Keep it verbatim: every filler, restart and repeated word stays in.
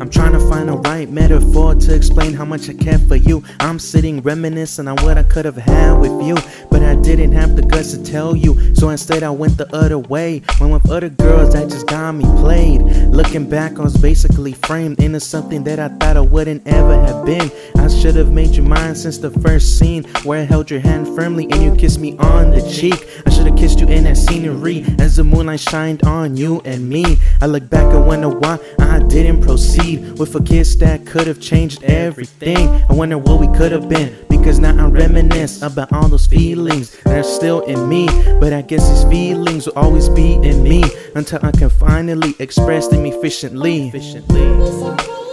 I'm trying to find a right metaphor to explain how much I care for you. I'm sitting reminiscing on what I could have had with you, but I didn't have the guts to tell you, so instead I went the other way. Went with other girls that just got me played. Looking back, I was basically framed into something that I thought I wouldn't ever have been. I should have made you mine since the first scene, where I held your hand firmly and you kissed me on the cheek. I should have kissed you in that scenery as the moonlight shined on you and me. I look back and wonder why I didn't proceed with a kiss that could have changed everything. I wonder what we could have been, because now I reminisce about all those feelings that are still in me. But I guess these feelings will always be in me until I can finally express them efficiently. efficiently.